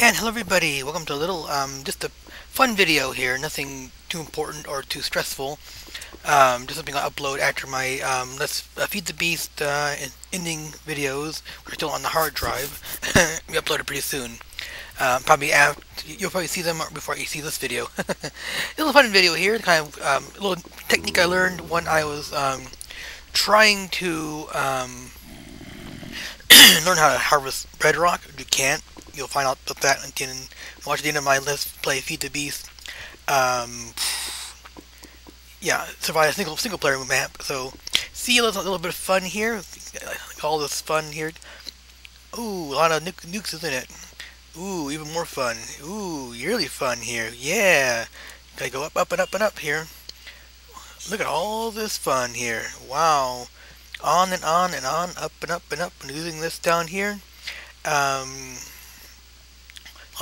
And hello everybody, welcome to a little, just a fun video here, nothing too important or too stressful, just something I'll upload after my Feed the Beast ending videos, which are still on the hard drive. We uploaded pretty soon, you'll probably see them before you see this video. It's a fun video here, kind of a little technique I learned when I was trying to learn how to harvest red rock. If you can't, you'll find out about that and can watch the end of my Let's Play Feed the Beast. Yeah, survive a single player map. So, see, there's a little bit of fun here. All this fun here. Ooh, a lot of nukes, isn't it? Ooh, even more fun. Ooh, really fun here. Yeah, gotta go up, up, and up, and up here. Look at all this fun here. Wow, on and on and on, up and up and up, and using this down here. A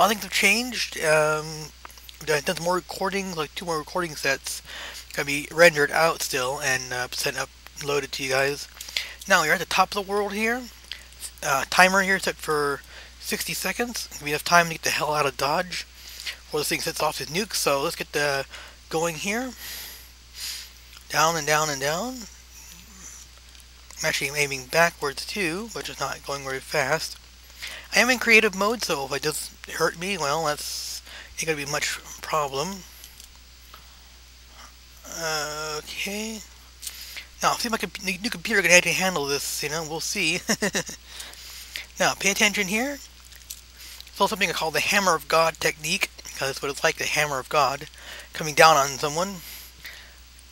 lot of things have changed. I've done some more recordings, like 2 more recording sets. Gotta be rendered out still and sent up, loaded to you guys. Now you're at the top of the world here. Timer here set for 60 seconds. We have time to get the hell out of Dodge before this thing sets off his nuke. So let's get going here. Down and down and down. I'm actually aiming backwards too, which is not going very fast. I am in creative mode, so if it does hurt me, well, that's ain't gonna be much problem. Okay. Now, see if my new computer can actually handle this, you know, we'll see. Now, pay attention here. It's also something I call the Hammer of God Technique, because that's what it's like, the Hammer of God, coming down on someone.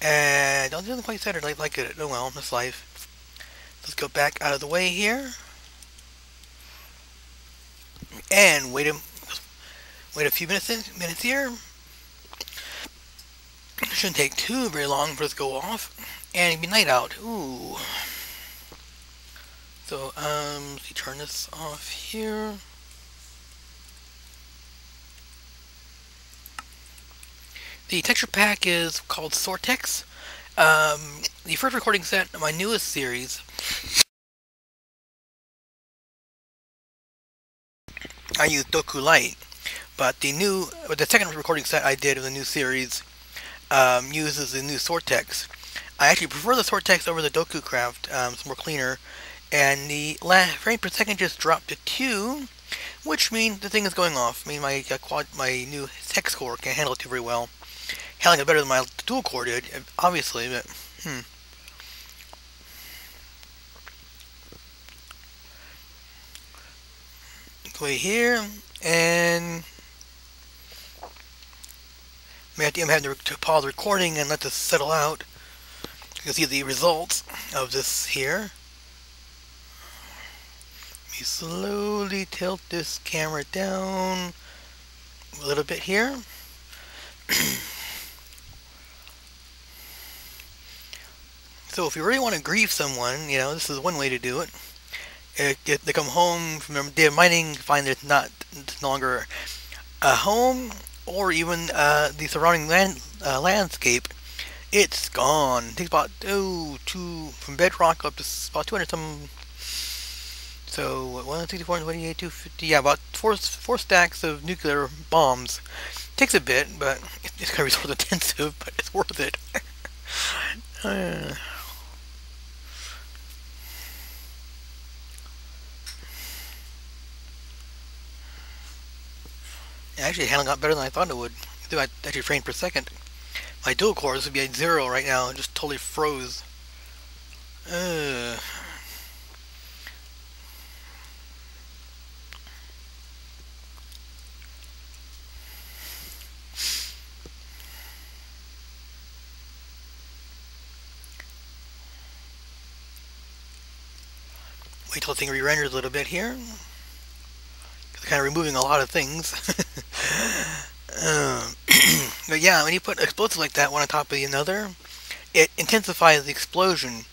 And it doesn't quite set it like it, oh well, that's life. Let's go back out of the way here. And wait a few minutes here. Shouldn't take too very long for this to go off. And it'd be night out. Ooh. So let's turn this off here. The texture pack is called Sortex. The first recording set of my newest series. I used Doku Light, but the second recording set I did of the new series uses the new Sortex. I actually prefer the Sortex over the Doku Craft. It's more cleaner, and the frame per second just dropped to 2, which means the thing is going off. I mean, my new hex core can't handle it very well. Handling it better than my dual core did, obviously, but Way here, and I'm having to pause the recording and let this settle out. You can see the results of this here. Let me slowly tilt this camera down a little bit here. So if you really want to grieve someone, you know, this is one way to do it. If they come home from their day of mining, find that it's no longer a home, or even the surrounding landscape, it's gone. It takes about from bedrock up to about 200 some. So 164, 28, 250. Yeah, about four stacks of nuclear bombs. It takes a bit, but it's gonna be sort of intensive, but it's worth it. Actually, handling out better than I thought it would. I actually frame per second. My dual core, this would be at 0 right now. It just totally froze. Wait till the thing re-renders a little bit here. Kind of removing a lot of things. But yeah, when you put explosives like that one on top of another, it intensifies the explosion,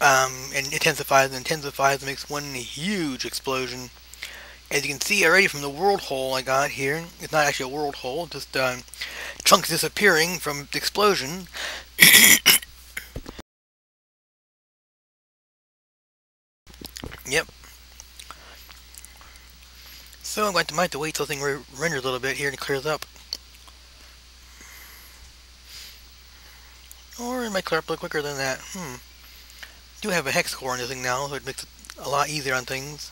and intensifies and makes one huge explosion. As you can see already from the world hole I got here, it's not actually a world hole, just chunks disappearing from the explosion. Yep. So I'm going to might wait till the thing renders a little bit here and clears up. Or it might clear up a little quicker than that. I do have a hex core on this thing now, so it makes it a lot easier on things.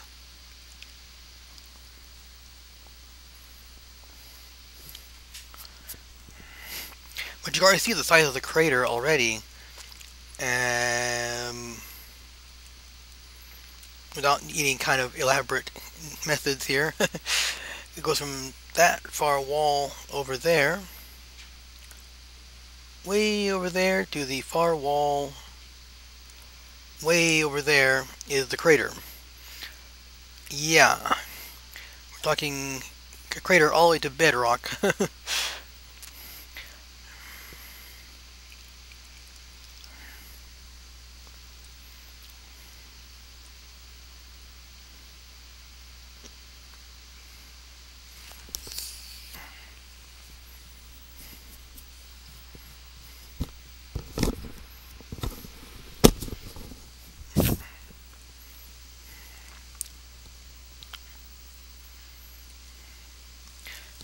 But you already see the size of the crater already. Without any kind of elaborate methods here. It goes from that far wall over there, way over there, to the far wall way over there is the crater. Yeah, we're talking a crater all the way to bedrock.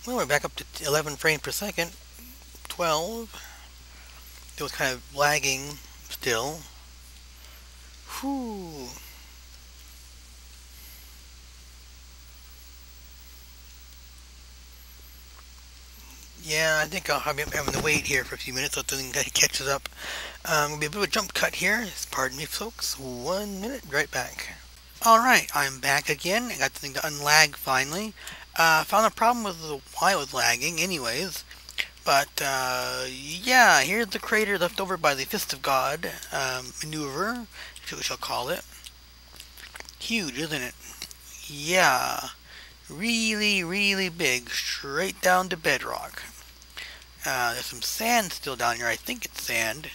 Well, we're back up to 11 frames per second, 12. It was kind of lagging still. Whew. Yeah, I think I'll be having to wait here for a few minutes until the thing catches up. Gonna be a bit of a jump cut here. Pardon me, folks. 1 minute, right back. Alright, I'm back again. I got the thing to unlag finally. Found a problem with why it was lagging anyways, but yeah, here's the crater left over by the Fist of God maneuver, that's what we shall call it. Huge, isn't it? Yeah, really, really big, straight down to bedrock. There's some sand still down here, I think it's sand.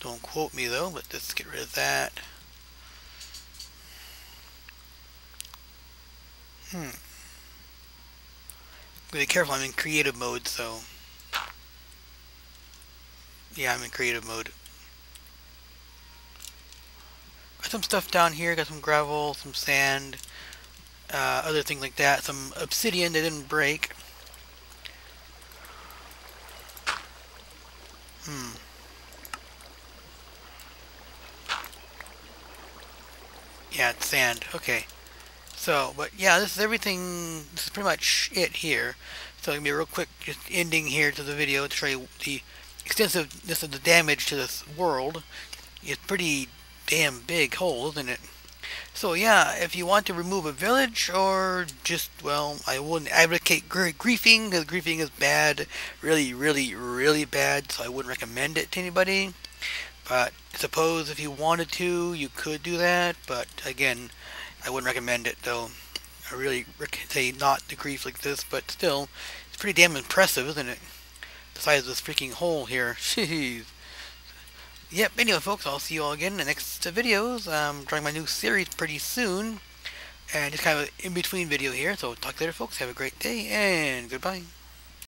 Don't quote me though, but let's get rid of that. Be careful, I'm in creative mode, so yeah, I'm in creative mode. Got some stuff down here, got some gravel, some sand, other things like that, some obsidian that didn't break. Yeah, it's sand, okay. So, but yeah, this is everything, this is pretty much it here. So it's going to be a real quick just ending here to the video to show you the extensiveness of the damage to this world. It's pretty damn big hole, isn't it? So yeah, if you want to remove a village or just, well, I wouldn't advocate griefing, because griefing is bad, really, really, really bad, so I wouldn't recommend it to anybody. But suppose if you wanted to, you could do that, but again, I wouldn't recommend it though. I really say not to grief like this, but still, it's pretty damn impressive, isn't it? The size of this freaking hole here. Jeez. Yep, anyway folks, I'll see you all again in the next videos. I'm drawing my new series pretty soon. And just kind of an in-between video here, so talk later folks, have a great day, and goodbye.